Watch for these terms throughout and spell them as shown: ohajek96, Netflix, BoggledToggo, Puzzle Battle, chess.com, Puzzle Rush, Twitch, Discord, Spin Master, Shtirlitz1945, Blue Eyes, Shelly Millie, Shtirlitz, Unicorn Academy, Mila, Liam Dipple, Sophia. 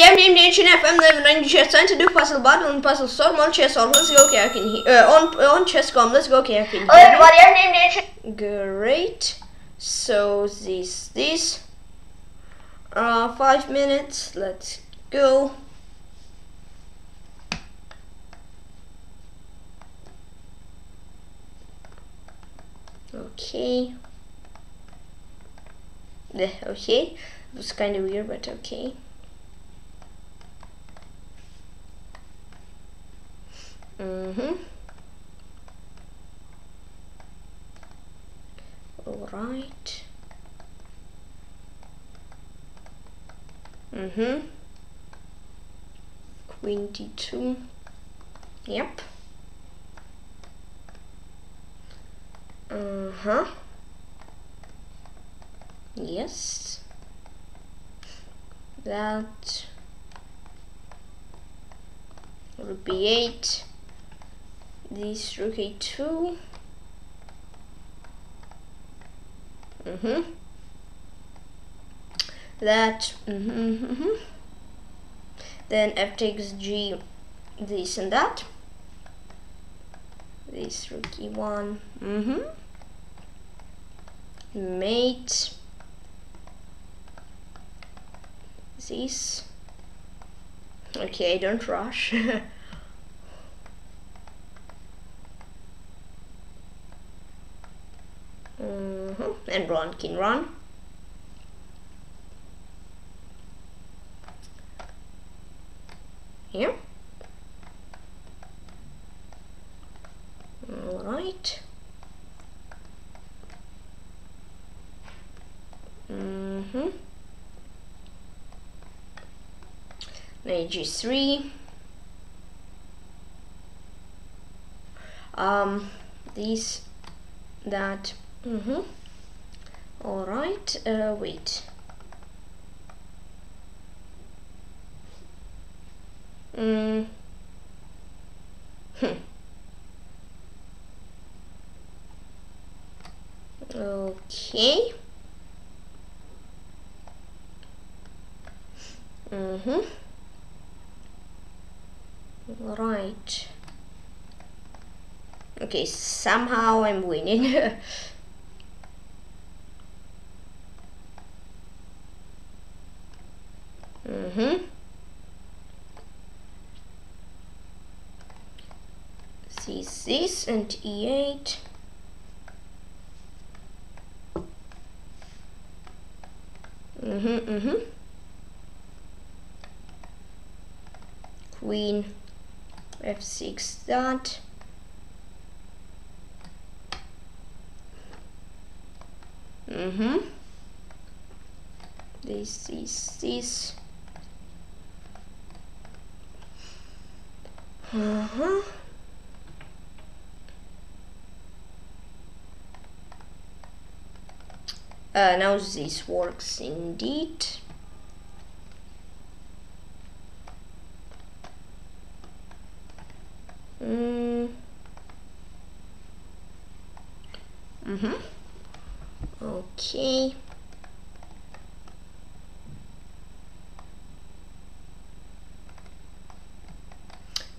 everybody, I'm named Ancient FM, live 90 chess, trying to do puzzle battle and puzzle storm on chess.com. Let's go, okay, I can hear. On chess.com, let's go, okay, I can hear. Hello everybody, I'm named Ancient. Great. So, this. 5 minutes, let's go. Okay. Okay. It was kind of weird, but okay. All right. Queen d2. Yep. Yes. That would be 8. This rook a2. That. Then f takes g. This and that. This rook e1. Mate. This. Okay, don't rush. And run, king run. Yeah. All right. Knight g3. This, that. All right. Wait. Okay. Right. Okay, somehow I'm winning. This and e8. Queen f6 that. This is this. Now this works indeed. Okay.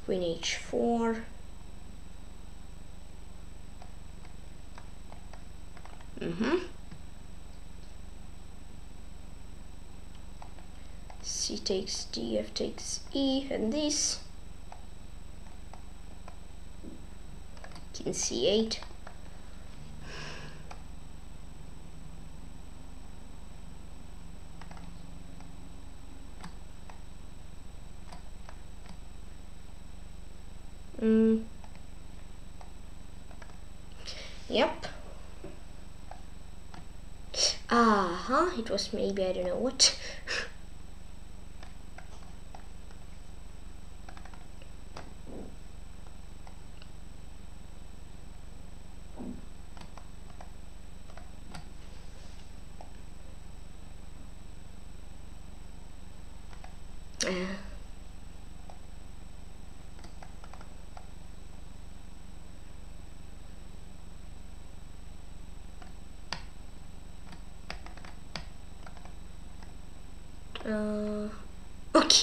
Queen h4. C takes D, F takes E, and this. King C8. Yep. It was maybe, I don't know what.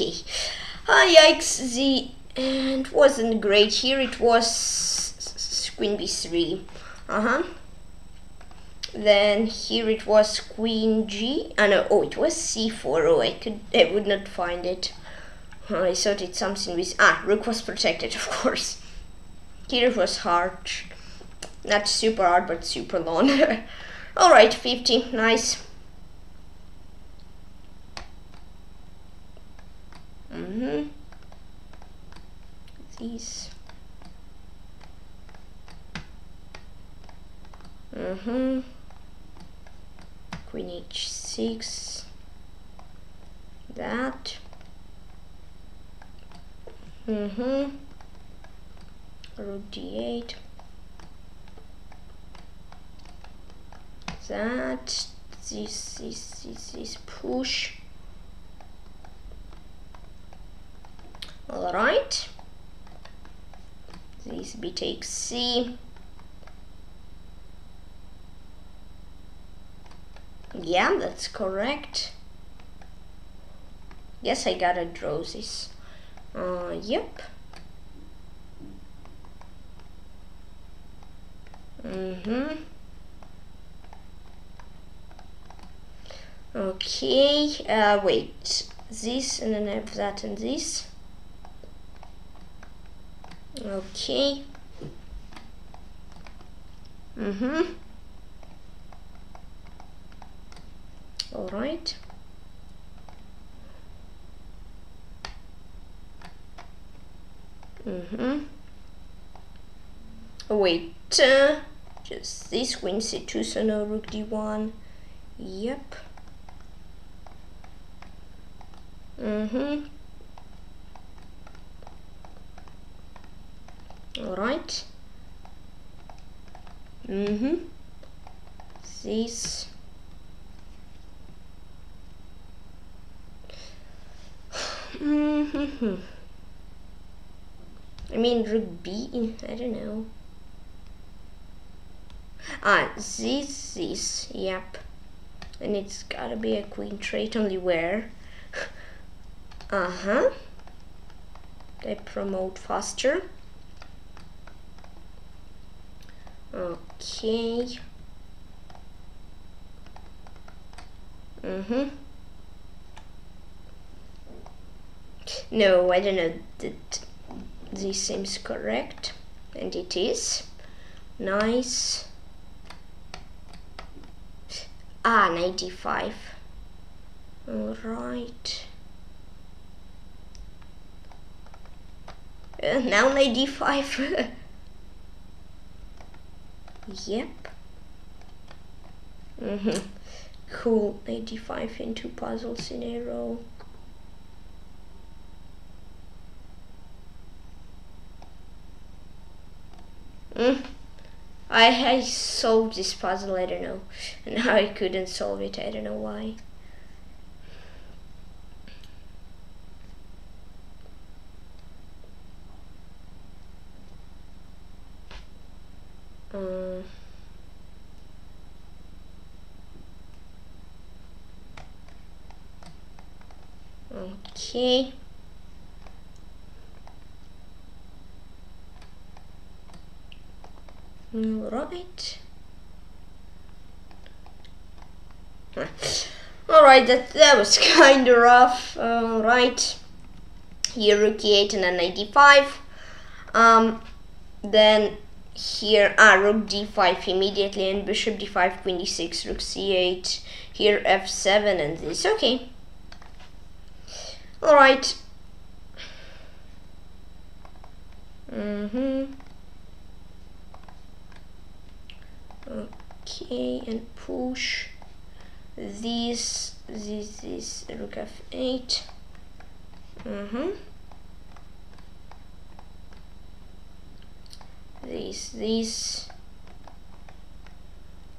lucky. Yikes, the end wasn't great. Here it was queen b3. Then here it was queen g. Oh, it was c4. Oh, I would not find it. I thought it's something with rook was protected, of course. Here it was hard, not super hard, but super long. All right, 50, nice. These. Queen h6. That. Rook d8. That. This push. All right. This b takes c. Yeah, that's correct. Yes, I gotta draw this. Yep. Okay, wait. This, and then I have that and this. Okay. All right. Wait. Just this queen c2, so no rook d1. Yep. All right. This. I mean, rook b, I don't know. This, yep. And it's gotta be a queen trait, only where? They promote faster. Okay. No, I don't know that this seems correct, and it is. Nice. 95. All right. Now 95. Yep. Cool. 95 in 2 puzzles in a row. I solved this puzzle, I don't know. And I couldn't solve it, I don't know why. Okay. Alright. Alright, that was kind of rough. Alright. Here rook e8 and a 95. Then here rook d5 immediately, and bishop d5, queen d6, rook c8, here f7 and this. Okay. Alright. Okay, and push this rook f8. This.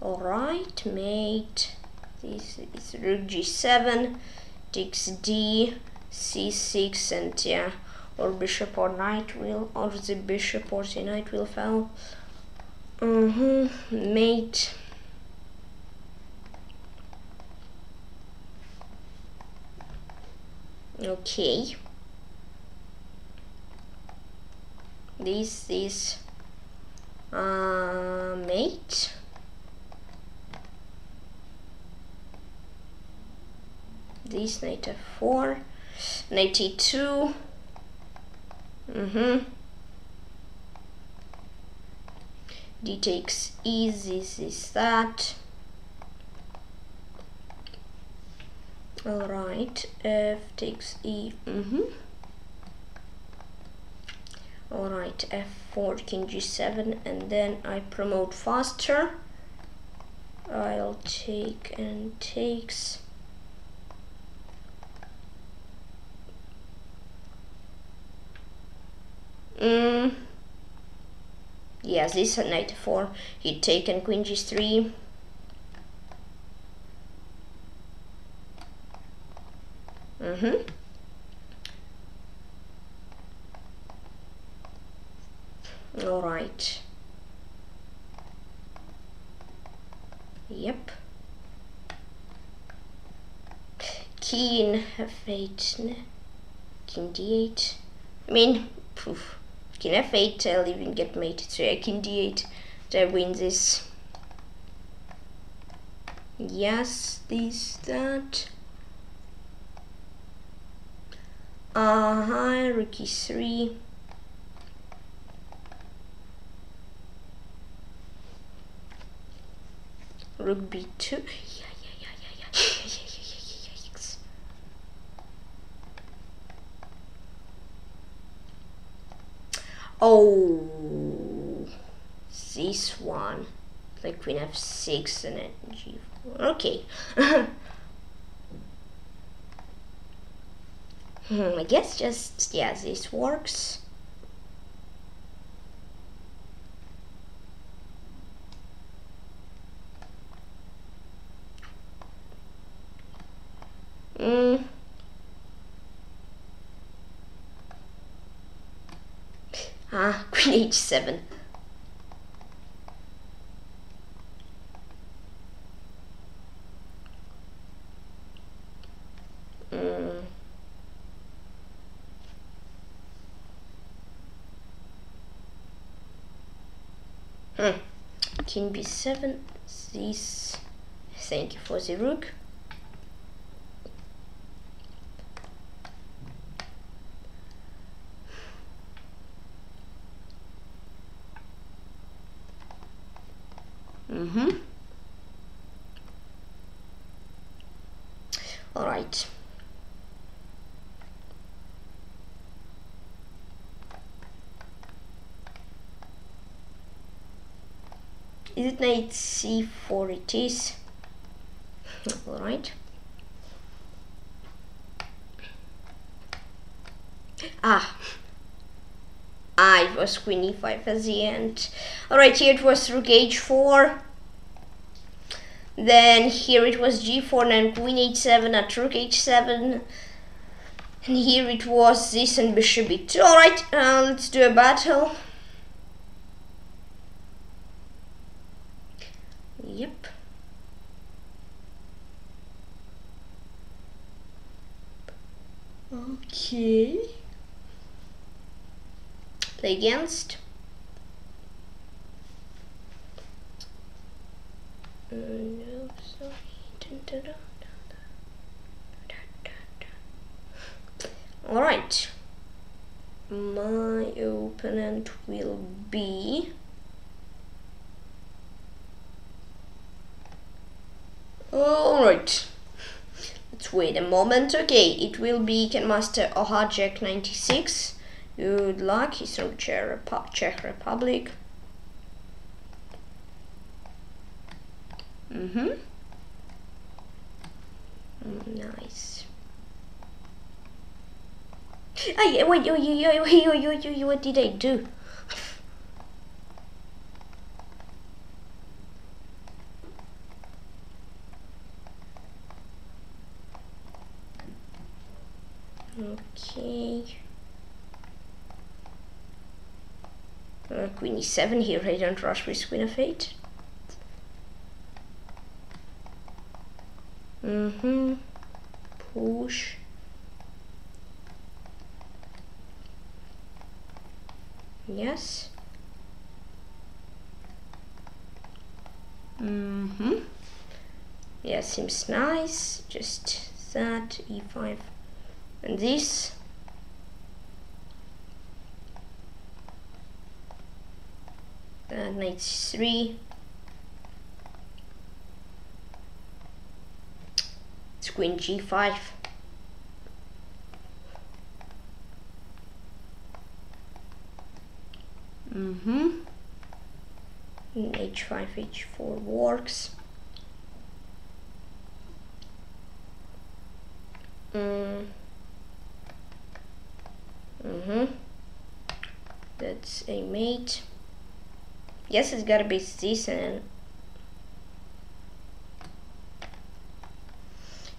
All right, mate. This is rook g7, takes d, c6, and yeah, or bishop or knight will, or the bishop or the knight will fall. Mate. Okay. This is mate. This knight f4, knight e2. D takes e, this is that. All right, f takes e. All right, f4, king g7, and then I promote faster. I'll take and takes. Yes, this is knight f4. He'd taken queen g3. All right. Yep. King f8. King d8. I mean, poof. King f8, I'll even get mated, so I can d8, I win this. Yes, this, that. Rook e3. Rook b2. Oh, this one, like queen f6 and then g4. Okay. I guess just, yeah, this works. Queen h7. King b7. This. Thank you for the rook. All right. Is it knight c4? It is. All right. It was queen e5 at the end. All right, here it was rook h4. Then here it was g4, and queen h7 at rook h7, and here it was this and bishop b2. All right, let's do a battle. Yep. Okay. Play against. No, sorry. All right. My opponent will be all right. Let's wait a moment. Okay, it will be Ken Master ohajek96. Good luck. He's from Czech Republic. Nice. Wait, what did I do? Okay. Queen e7 here, I don't rush with queen f8. Push. Yes. Yeah, seems nice. Just that, e5, and this. Knight c3. It's queen g5. H5, H4 works. That's a mate. Yes, it's gotta be this and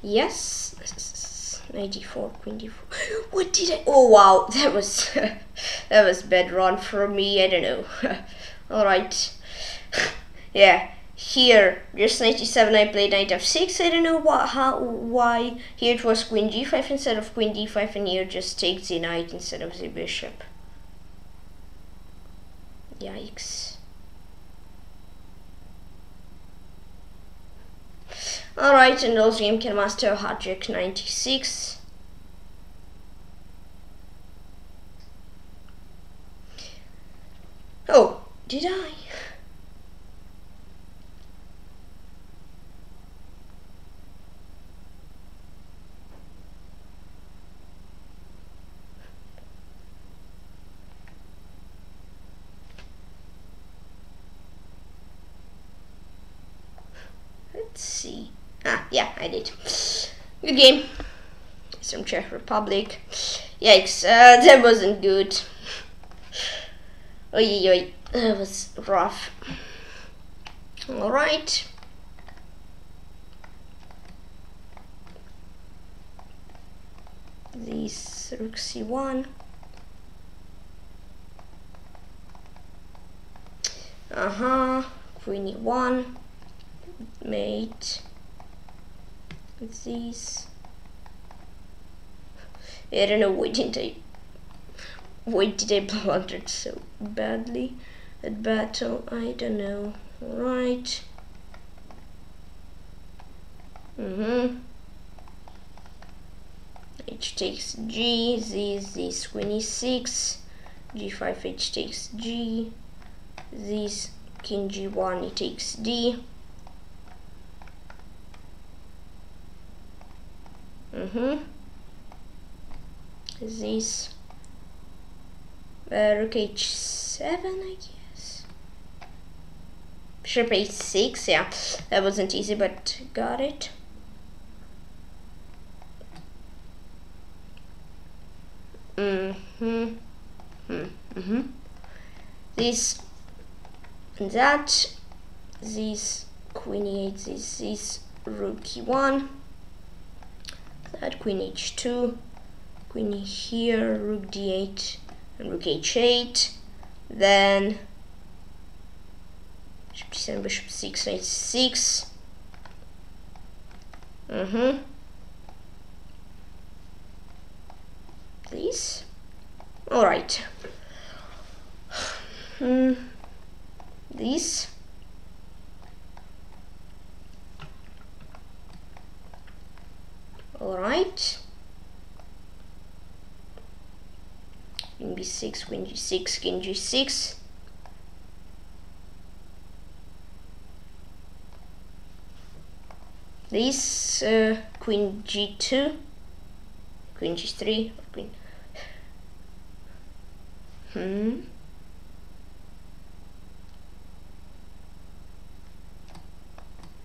yes, knight d4, queen d4. What did I? Oh wow, that was that was bad run for me. I don't know. All right. Yeah, here, just knight e7, I played knight f6, I don't know why, here it was queen g5 instead of queen d5, and here just take the knight instead of the bishop. Yikes. Alright, and those game can master ohajek96. Oh, did I? Yeah, I did. Good game. Some Czech Republic. Yikes, that wasn't good. Oi, that was rough. Alright. This rook c1. Queen e1. Mate. These. I don't know why did I blunder it so badly at battle. I don't know. Alright. H takes G. This queen e6. G5. H takes G. This king G1. It takes D. This rook h7, I guess. Bishop h6, yeah, that wasn't easy, but got it. This and that. This queen e8. This rook e1. That queen h2, queen here, rook d8, and rook h8. Then bishop d7, bishop 6, knight 6. This. All right. This. Alright. Queen b6, queen g6, king g6. This queen g2, queen g3, queen.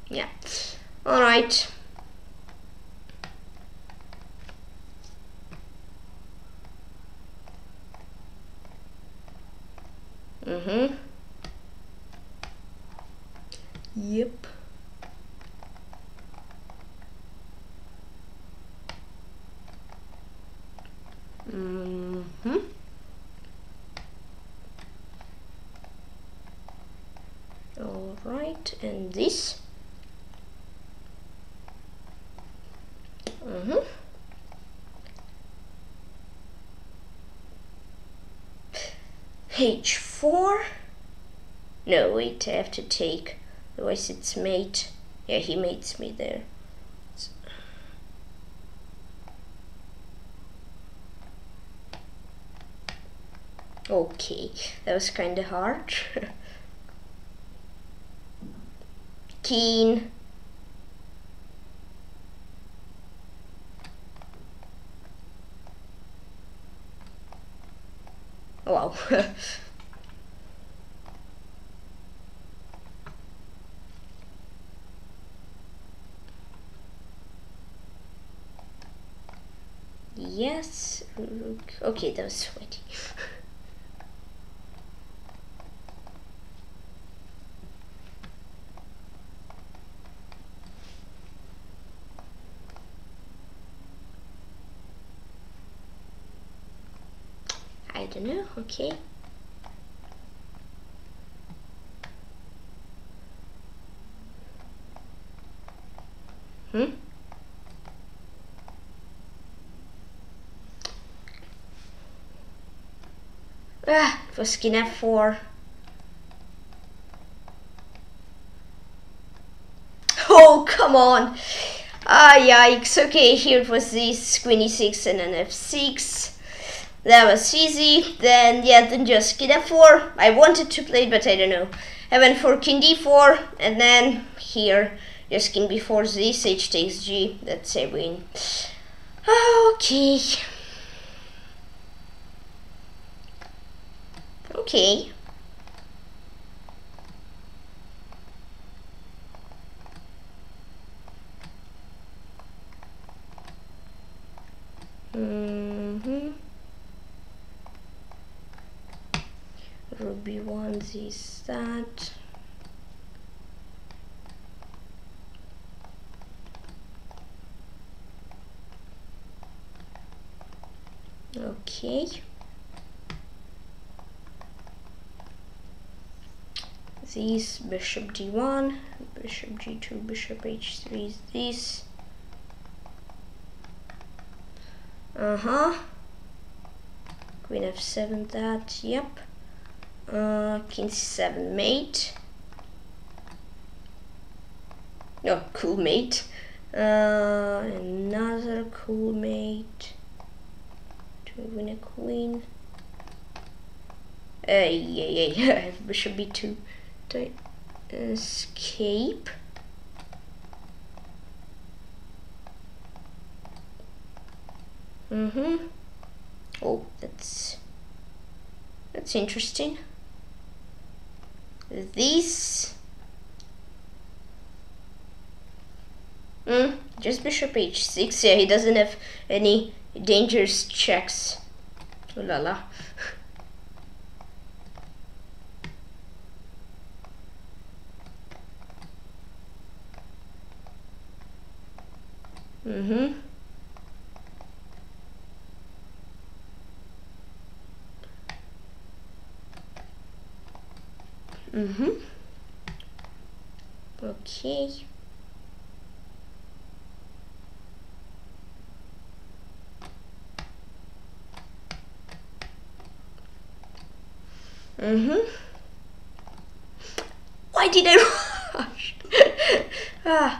Yeah. Alright. Yep. All right, and this. page 4. No, wait, I have to take, otherwise it's mate. Yeah, he mates me there. So. Okay, that was kind of hard. Keen. Wow. Yes. Okay, that was sweaty. I don't know. Okay. Ah, it was king f4. Oh, come on. Ah, yikes. Okay, here it was this queen e6 and an f6. That was easy. Then, yeah, then just king f4. I wanted to play it, but I don't know. I went for king d4, and then here, just king b4, this h takes g. That's a win. Okay. Okay. Rook b1, this, that. Okay. This, bishop d1, bishop g2, bishop h3 is this. Queen f7, that, yep. King c7, mate. No, cool mate. Another cool mate. To win a queen. Yeah, I have bishop b2. Escape. Oh, that's interesting. This. Just bishop h6. Yeah, he doesn't have any dangerous checks. Oh la la. Okay. Why did I rush? Okay.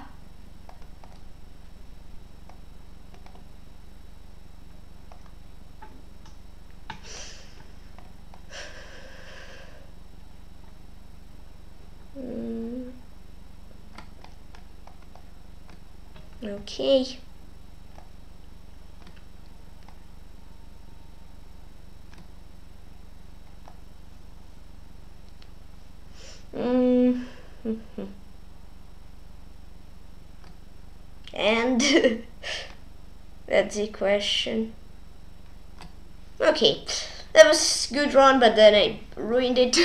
And that's the question. Okay, that was a good run, but then I ruined it.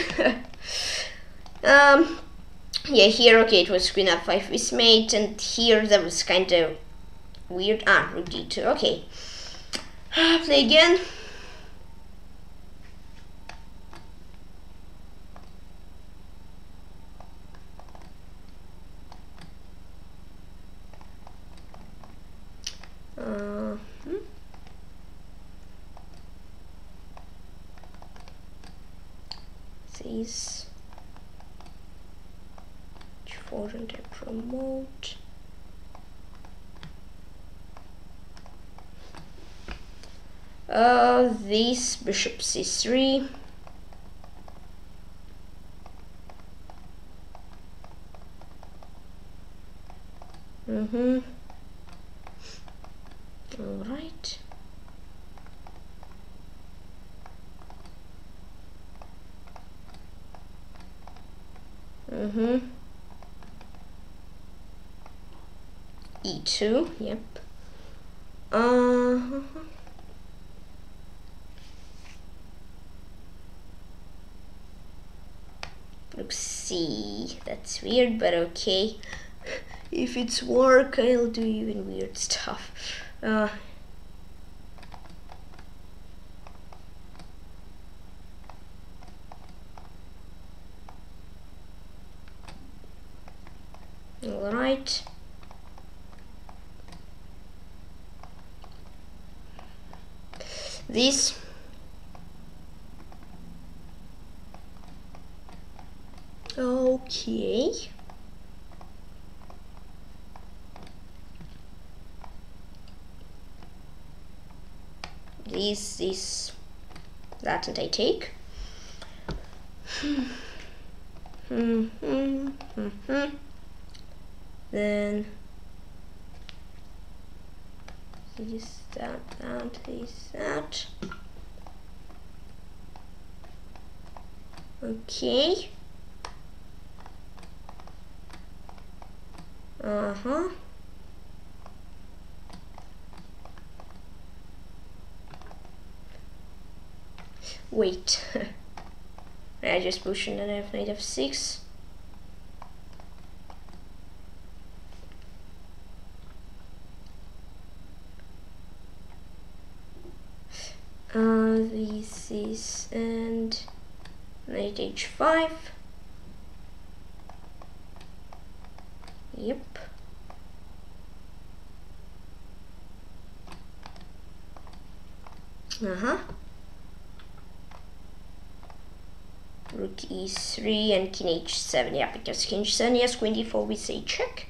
Yeah, here, okay, it was queen f5 with mate, and here that was kind of weird. Rook d2, okay. Play again. is 400 promote. This bishop c3. All right. E2, yep. Let's see, that's weird, but okay. If it's work, I'll do even weird stuff. All right. This. Okay. This, that, and I take. Then this, that, that, this, that. Okay. Wait, I just pushed and then I have knight f6. This is and knight h5. Yep. Rook e3 and king h7. Yeah, because king h7 has queen d4. We say check.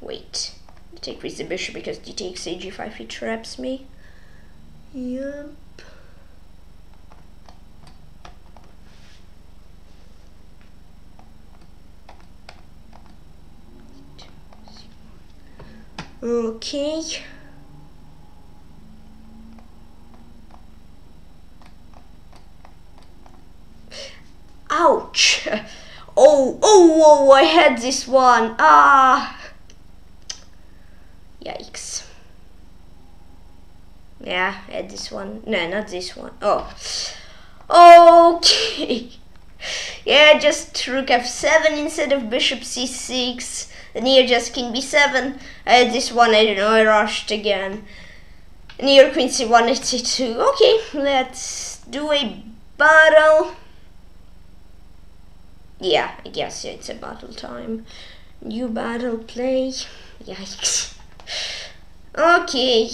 Wait, I take with the bishop because d takes ag5, he traps me. Yep. Okay. Ouch! Oh, I had this one. Yikes. Yeah, I had this one. No, not this one. Oh. Okay. Yeah, just rook f7 instead of bishop c6. And here just king b7. I had this one, I don't know, I rushed again. And here queen c1 and c2. Okay, let's do a battle. Yeah, I guess it's a battle time. New battle play. Yikes. Okay.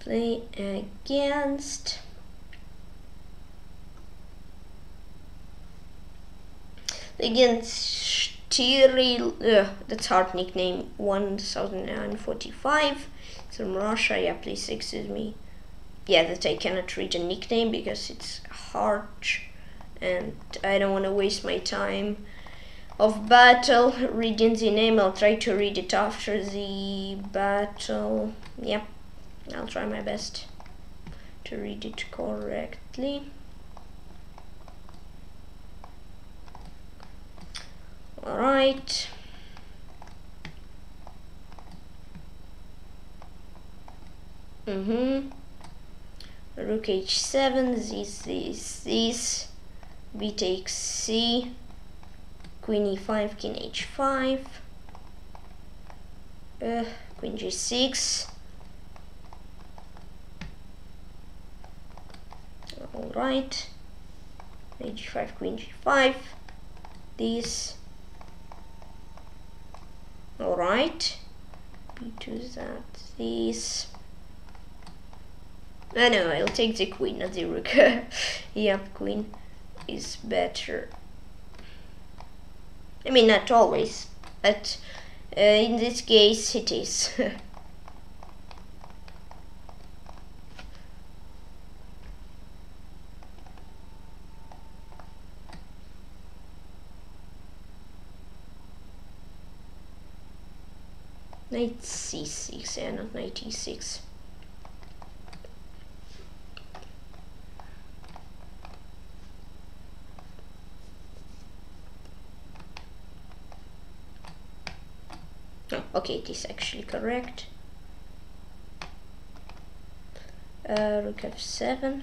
Play against. Shtirlitz, that's hard nickname, 1945. It's from Russia. Yeah, please excuse me. Yeah, that I cannot read a nickname because it's hard and I don't want to waste my time of battle reading the name. I'll try to read it after the battle. Yep. I'll try my best. to read it correctly. All right. Rook h7, this, b takes c, queen e5, king h5, queen g6. All right, h5, queen g5, this. All right, b2, that, this. I know, I'll take the queen, not the rook. Yep, queen is better. I mean, not always, but in this case it is. Knight c6, yeah, not knight e6. Okay, it is actually correct. Rook f7.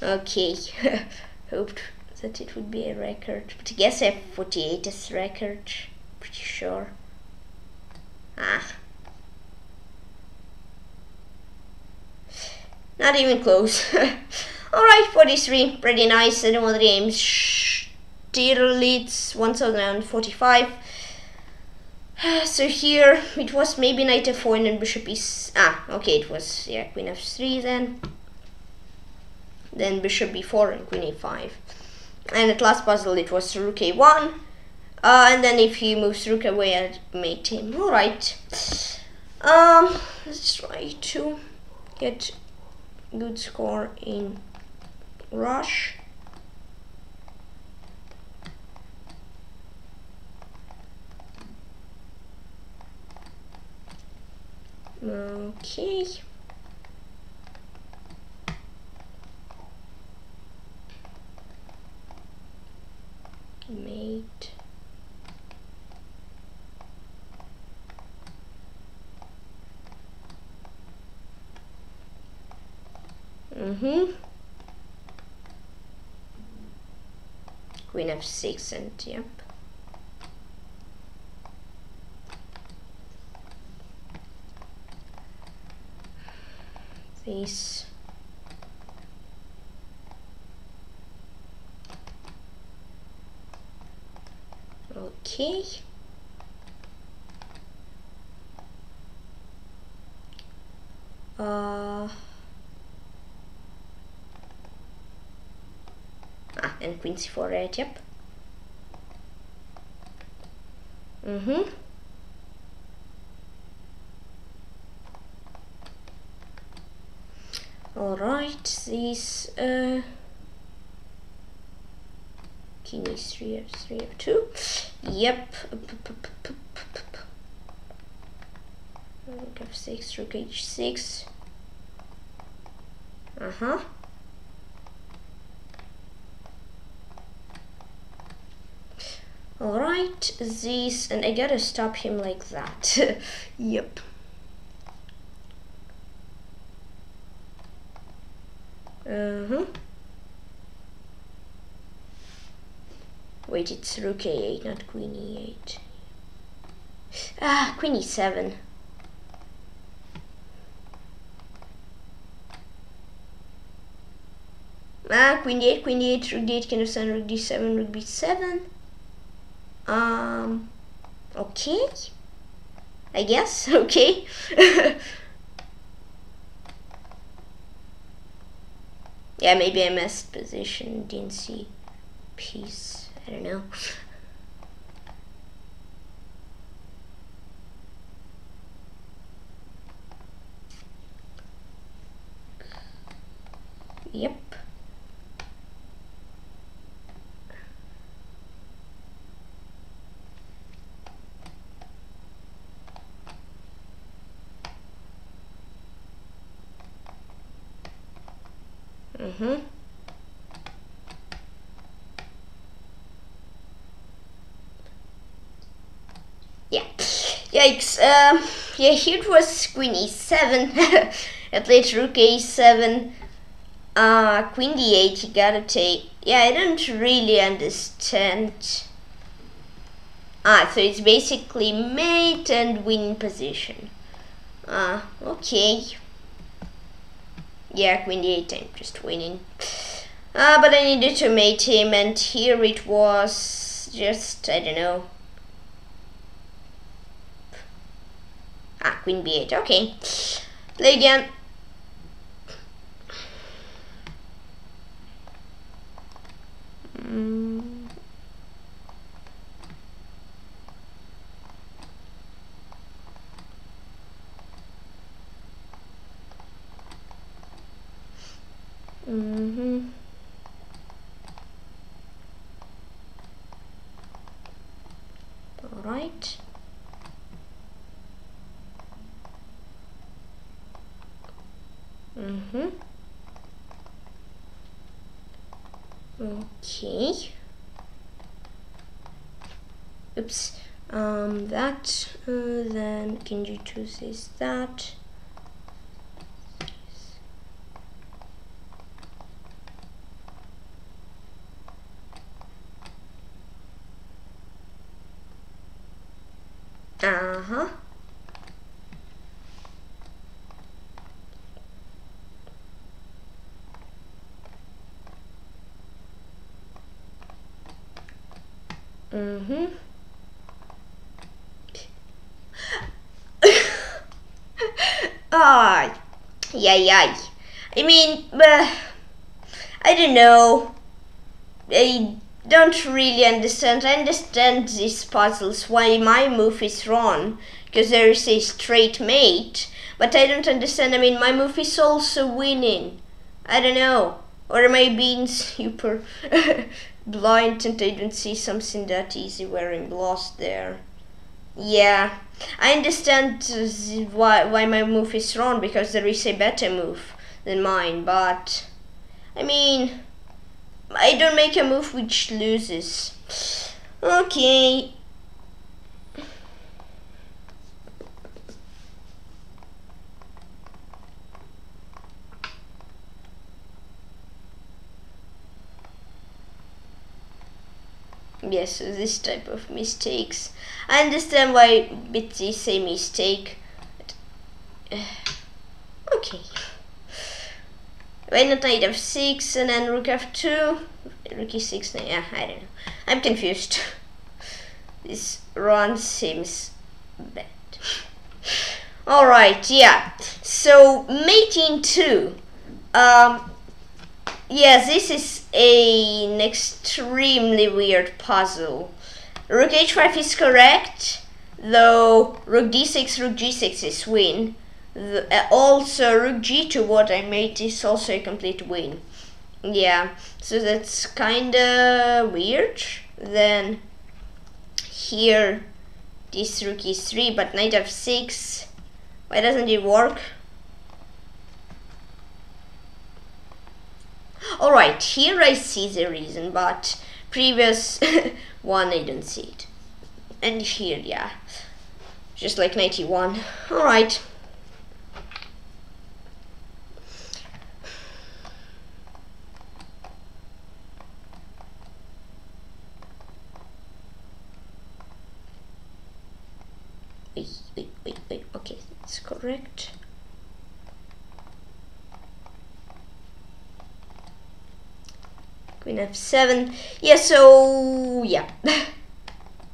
Okay, hoped that it would be a record, but I guess F48 is record, pretty sure. Not even close. Alright, 43, pretty nice. I don't want the game Shtirlitz1945. So here it was maybe knight f4 and then bishop e6. Okay, it was, yeah, queen f3 then bishop b4 and queen a5, and at last puzzle it was rook a1, and then if he moves rook away I'd mate him. All right, let's try to get good score in Rush. Okay. Mate. Queen f6 and yep. This. Okay. And queen c4, right? Yep. All right. This king e3, f3, f2. Yep. Rook f6, rook h6. All right, this, and I gotta stop him like that. Yep. Wait, it's rook a8, not queen e8. Queen e7. queen d8, rook d8, can defend rook d7, rook b7. Okay, I guess, okay. Yeah, maybe I messed position, didn't see piece, I don't know. Yep. Mm-hmm. Yeah. Yikes. Yeah, here it was queen e7. I played rook a7. Queen d8, you gotta take. Yeah, I don't really understand. So it's basically mate and win position. Okay. Yeah, queen d8, I'm just winning. But I needed to mate him, and here it was just, I don't know. Queen b8, okay. Play again. All right. Okay. Oops. That. Then can you choose is that? I mean, I don't know. I don't really understand. I understand these puzzles, why my move is wrong, because there is a straight mate, but I don't understand. I mean, my move is also winning. I don't know. Or am I being super blind and I don't see something that easy where I'm lost there? Yeah, I understand why my move is wrong, because there is a better move than mine, but I mean, I don't make a move which loses. Okay. Yes, so this type of mistakes. I understand why it's a mistake. Okay. Why not knight f6 and then rook f2? Rook e6, yeah, I don't know. I'm confused. This run seems bad. Alright, yeah. So, mating 2. Yeah, this is an extremely weird puzzle. Rook h5 is correct, though rook d6, rook g6 is win. Also, rook g2, what I made, is also a complete win. Yeah, so that's kinda weird. Then, here, this rook is 3, but knight f6. Why doesn't it work? Alright, here I see the reason, but previous one I don't see it. And here, yeah. Just like 91. Alright. Wait, okay, that's correct. Queen f7. Yeah, so yeah.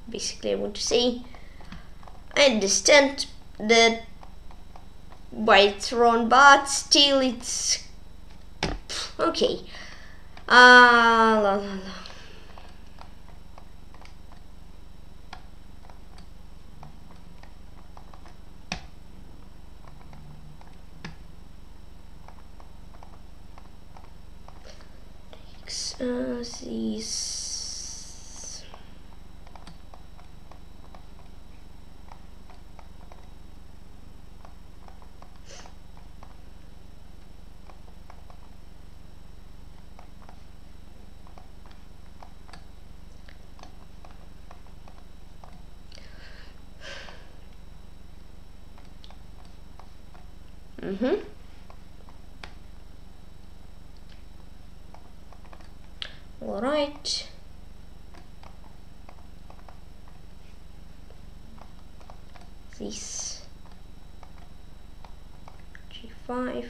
Basically I want to say I understand that why it's wrong, but still it's okay. These. Mm-hmm. All right. This G5.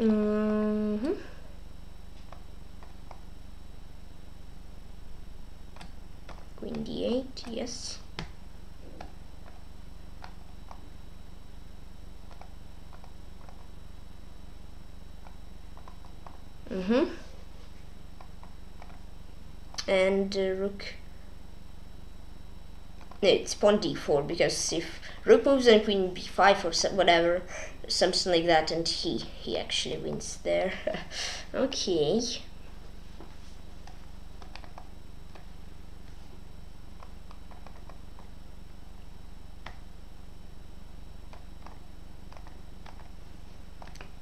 Mm-hmm. Queen D8. Yes. Mm-hmm. And rook. No, it's pawn d4, because if rook moves and queen b5 or whatever, something like that, and he actually wins there. Okay.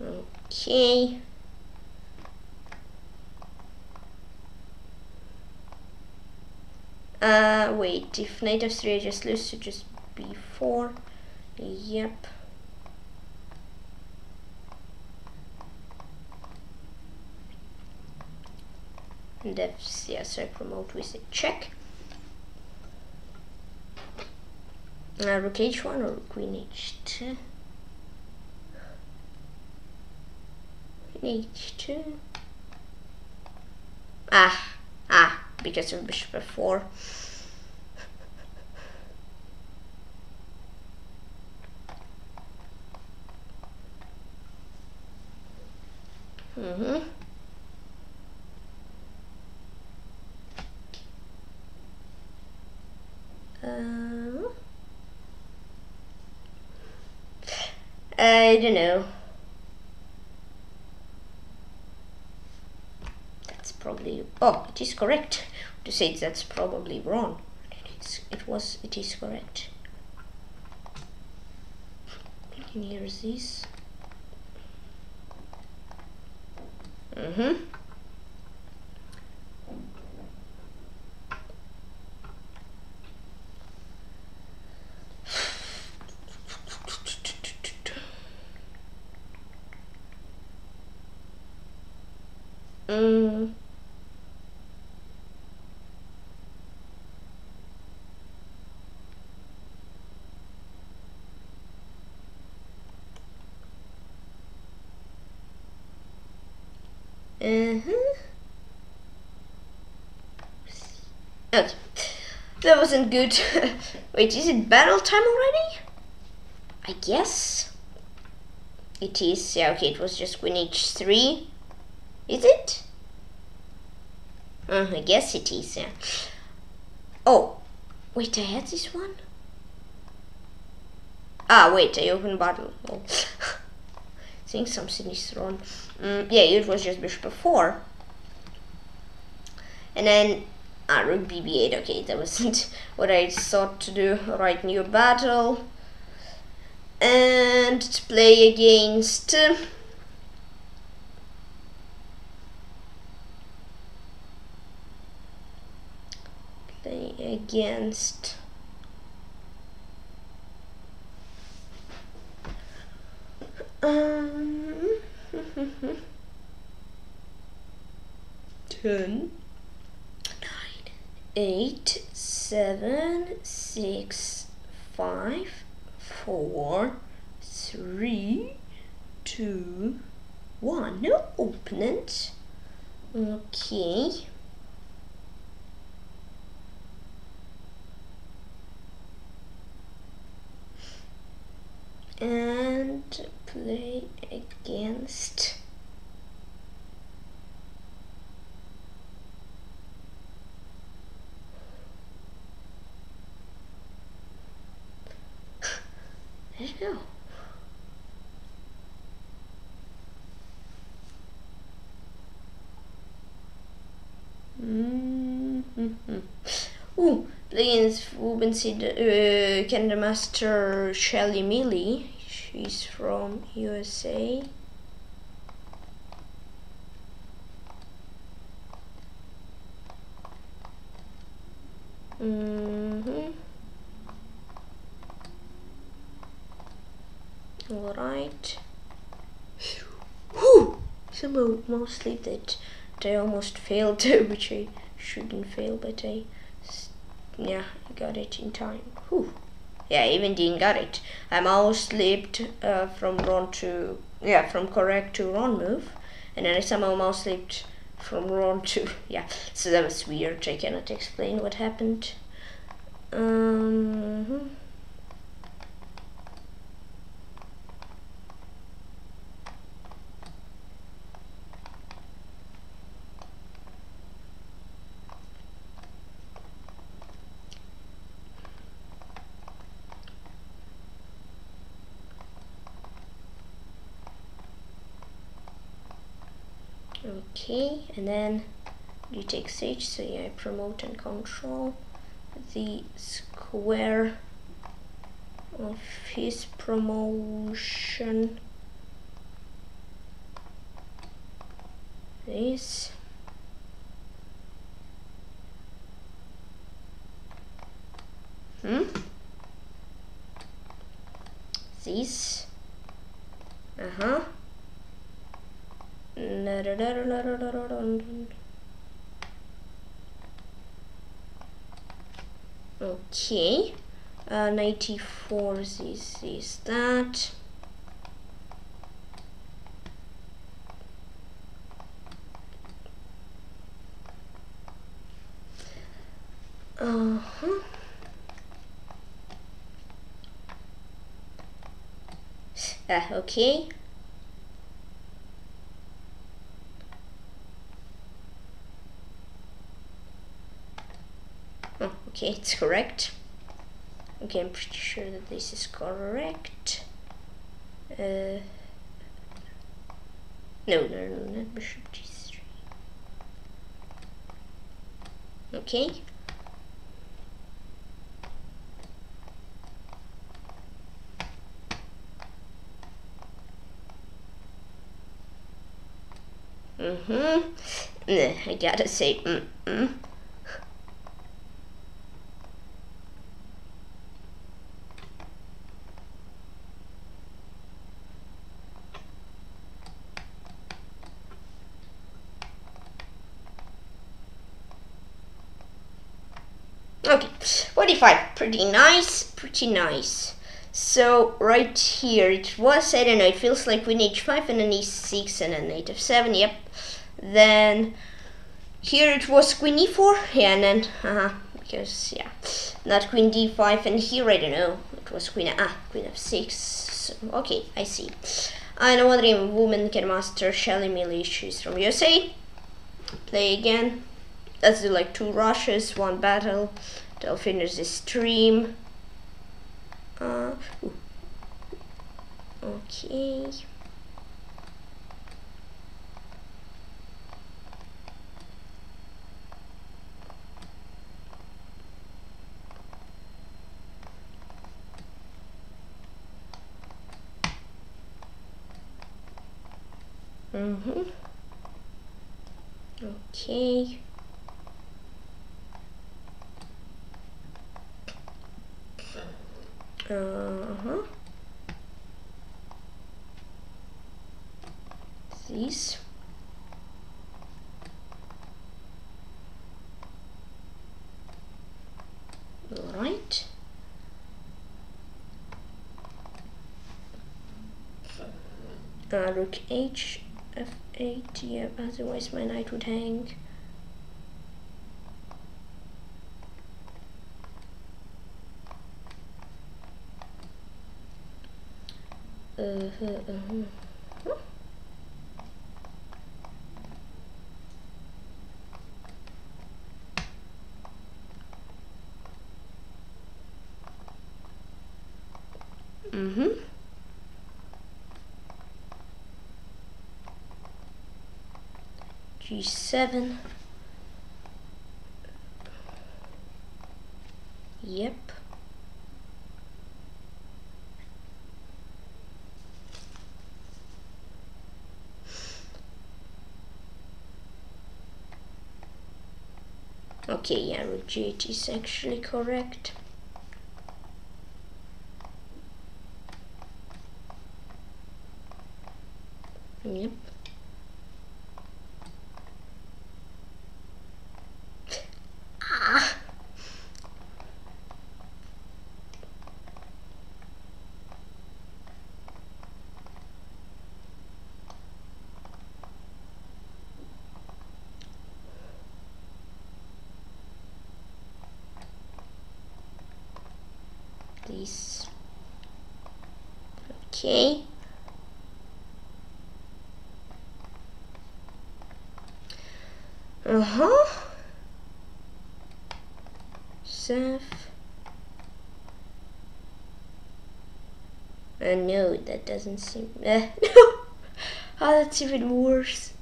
Okay. Wait, if knight f3 I just lose, so just b4, yep. And that's, yeah, so I promote with a check. Rook h1 or queen h2? Queen h2. Ah. Because of bishop f4. Mm-hmm. I don't know. That's probably, oh, it is correct. To say that's probably wrong. It is correct. And here's this. Mm-hmm. Okay. That wasn't good. Wait, is it battle time already? I guess it is. Yeah, okay, it was just queen h3. Is it? I guess it is, yeah. Oh, wait, I had this one? Ah, wait, I opened battle. Oh. I think something is wrong. Yeah, it was just bishop f4. And then, rook bb8, okay, that wasn't what I thought to do. Alright, new battle. And play against... Ten. 9, 8, 7, 6, 5, 4, 3, 2, 1. No opponent. Okay. And play against. I don't know. Oh, against Canada Master Shelly Millie. She's from USA. All right. Whew! Somehow mostly that I almost failed, which I shouldn't fail, but I got it in time. Whew. Yeah, even Dean got it. I'm almost slipped from correct to wrong move, and then I somehow mouse slipped from wrong to so that was weird. I cannot explain what happened. Okay, and then you take sage, so I promote and control the square of his promotion. This. This. Okay, 94 is that. Okay. Okay, it's correct. Okay, I'm pretty sure that this is correct. No, not bishop g3. Okay. I gotta say Okay, 45, pretty nice. So right here it was, I don't know, it feels like Queen h5 and an e6 and an knight f7, yep. Then here it was Queen e4, yeah, and then, because, yeah, not Queen d5, and here, I don't know, it was Queen f6, so, okay, I see. I know what dream woman can master Shelly Millie, she's from USA, play again. Let's do like 2 rushes, 1 battle. They'll finish this stream. Okay. Okay. These. All right. rook h, f8, yeah, otherwise my knight would hang. G7. Yep. Okay, yeah, rook G8 is actually correct. Yep. Okay. Safe. No, that doesn't seem. No. That's even worse.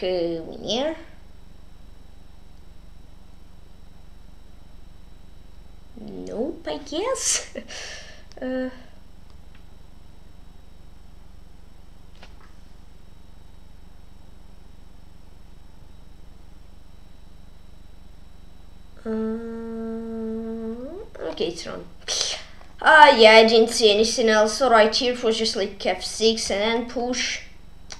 Here. Nope, I guess. Okay, it's wrong. Yeah, I didn't see anything else. Alright, here it was just like f6 and then push.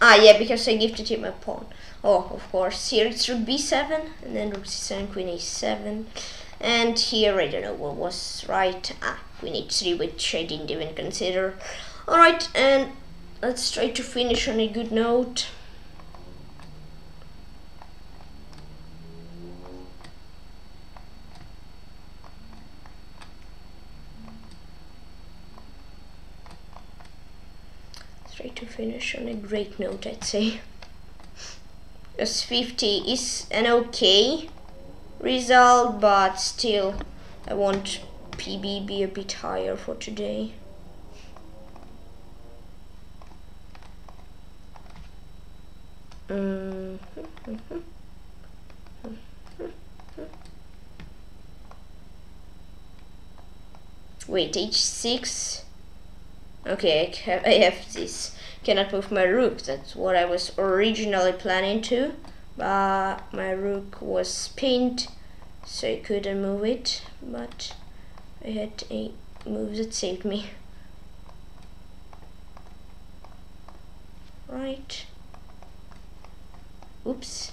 Yeah, because I gifted him a pawn. Oh, of course. Here it's rook b7, and then rook c7, queen a7, and here I don't know what was right. Queen h3, which I didn't even consider. All right, and let's try to finish on a good note. Let's try to finish on a great note, I'd say. Because 50 is an okay result, but still I want PB be a bit higher for today. Wait, h6. Okay, I have this. Cannot move my rook. That's what I was originally planning to, but my rook was pinned, so I couldn't move it. But I had a move that saved me. Right. Oops.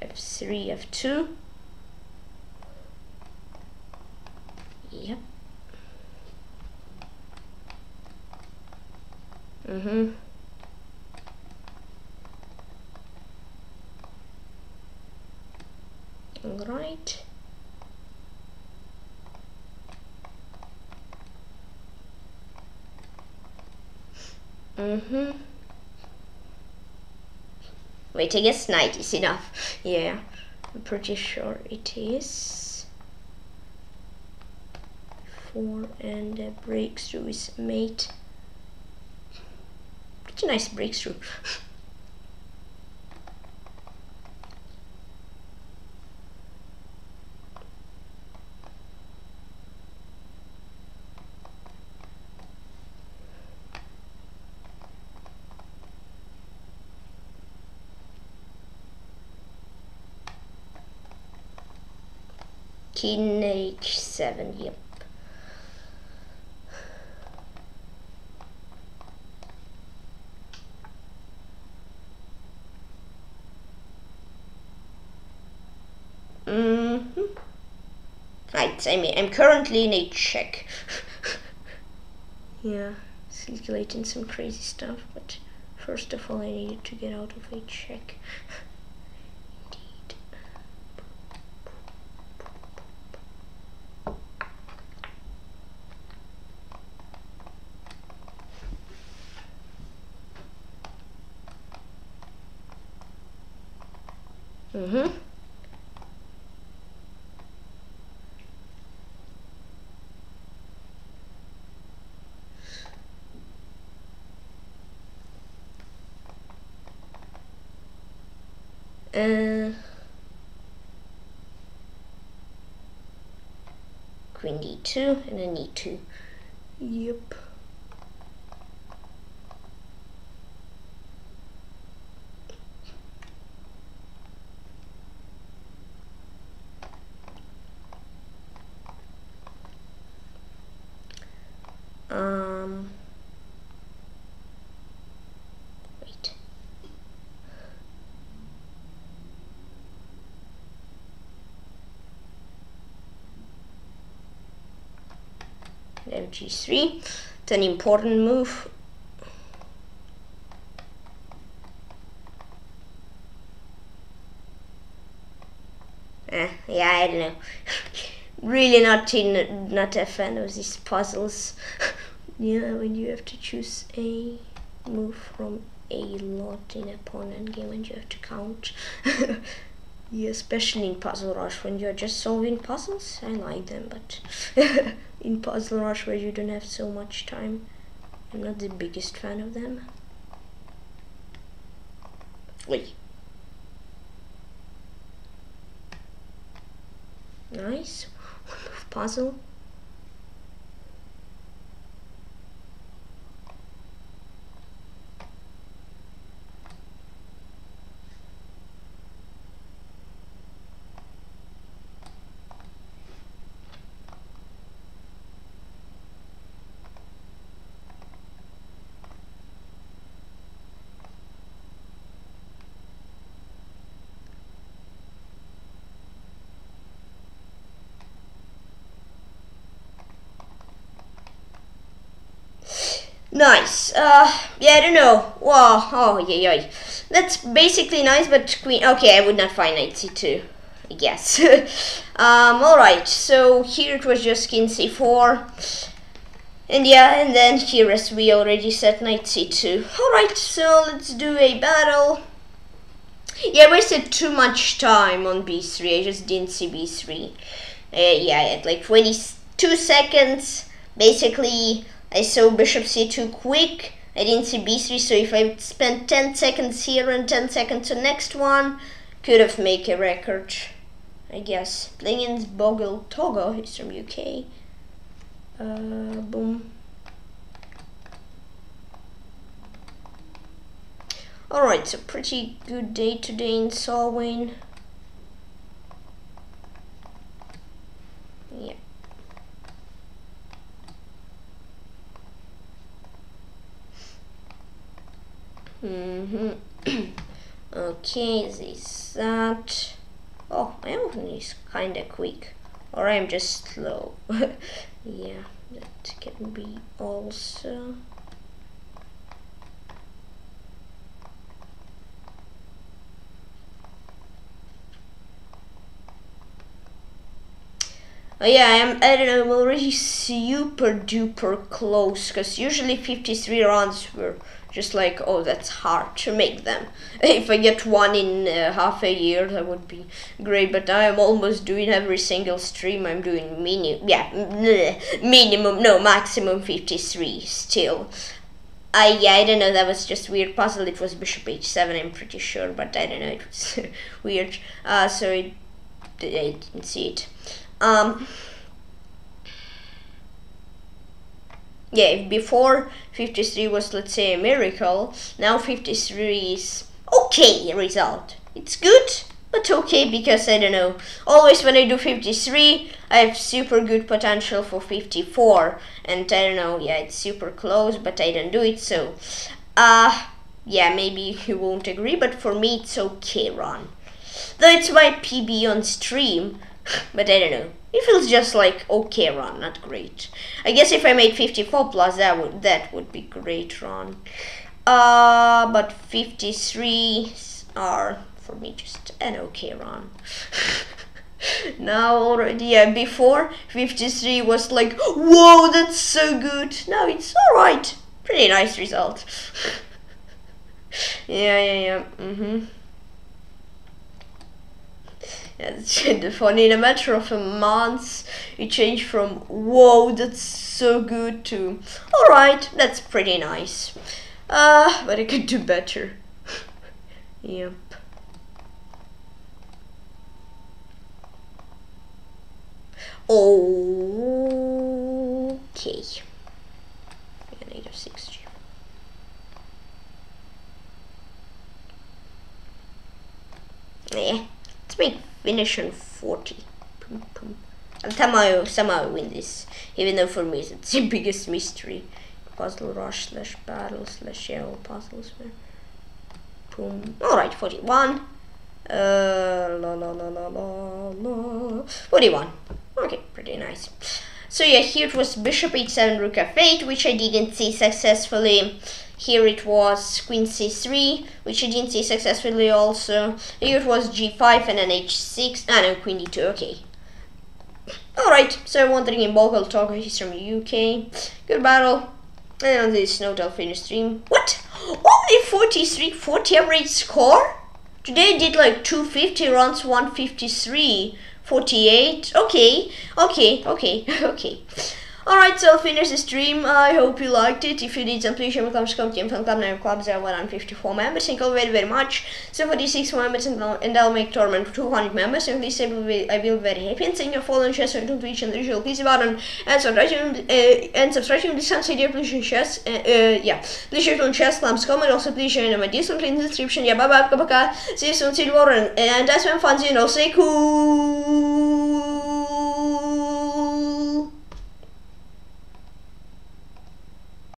F3, F2. Yep. All right. Wait, I guess knight is enough. Yeah, I'm pretty sure it is. 4 and a breakthrough is mate. Nice breakthrough. 18, h7, yep. I mean, I'm currently in a check. Yeah, circulating some crazy stuff, but first of all I needed to get out of a check. Indeed. Mm-hmm. Queen d2 and then e2. Yep. G3, it's an important move. Yeah, I don't know. Really not a fan of these puzzles. Yeah, when you have to choose a move from a lot in opponent game and you have to count. Yeah, especially in Puzzle Rush when you're just solving puzzles. I like them, but in Puzzle Rush where you don't have so much time, I'm not the biggest fan of them. Wait. Nice. Puzzle. Nice. Yeah, I don't know. Wow. Oh, yeah, yeah. That's basically nice, but queen. Okay, I would not find knight c2, I guess. All right. So here it was just king c4, and yeah, and then here as we already said, knight c2. All right. So let's do a battle. Yeah, I wasted too much time on b3. I just didn't see b3. Yeah, I had like 22 seconds, basically. I saw bishop c2 quick, I didn't see b3, so if I spent 10 seconds here and 10 seconds to next one, could have made a record, I guess. Playing in BoggledToggo, he's from UK. Boom. Alright, so pretty good day today in solving. Yeah. Okay, this that. Oh, my oven is kinda quick, or I'm just slow. Yeah, that can be also. Oh yeah, I don't know, I'm already super duper close, because usually 53 rounds were just like, oh, that's hard to make them. If I get one in half a year, that would be great, but I am almost doing every single stream. I'm doing maximum 53 still. I don't know, that was just weird puzzle. It was bishop h7, I'm pretty sure, but I don't know, it was weird. So I didn't see it. Yeah, before 53 was, let's say, a miracle. Now 53 is okay result. It's good, But okay, because I don't know, always when I do 53, I have super good potential for 54, and I don't know, yeah, it's super close, but I don't do it, so, yeah, maybe you won't agree, but for me it's okay, Ron. Though it's my PB on stream, but I don't know, it feels just like okay, Ron, not great. I guess if I made 54 plus, that would be great, Ron. But 53 are... for me just an okay run. Now already, yeah, before 53 was like, whoa, that's so good. Now it's alright, pretty nice result. yeah, mm-hmm. That's kind of funny, in a matter of a month it changed from whoa, that's so good to alright, that's pretty nice. But I could do better. Yep. Okay. Negative 6G. Yeah, let's make finish on 40. Pum, pum. And somehow I win this, even though for me it's the biggest mystery. Puzzle rush / battle / all puzzles. Boom. All right, 41. 41. Okay, pretty nice. So yeah, here it was bishop h7 rook f8, which I didn't see successfully. Here it was queen c3, which I didn't see successfully also. Here it was g5 and then h6. Ah no, queen d2. Okay. Alright, so I'm wondering in BoggledToggo, he's from UK. Good battle. And on this note I'll finish stream. What? Only 43 average score? Today I did like 250 runs, 153. 48. Okay. Alright, so I'll finish the stream. I hope you liked it. If you did, then please share my comments, come to fan club, name clubs. There are 154 members. Thank you all very, very much. 76 members, and I'll make tournament 200 members. And please, I will be very happy. And thank you for following chess on Twitch and the usual please button. And subscribe to this video, please share chess. Yeah, please share on chess.com. And also, please share my Discord in the description. Yeah, bye bye. See you soon, see you tomorrow. And that's when fans, you know, say cool.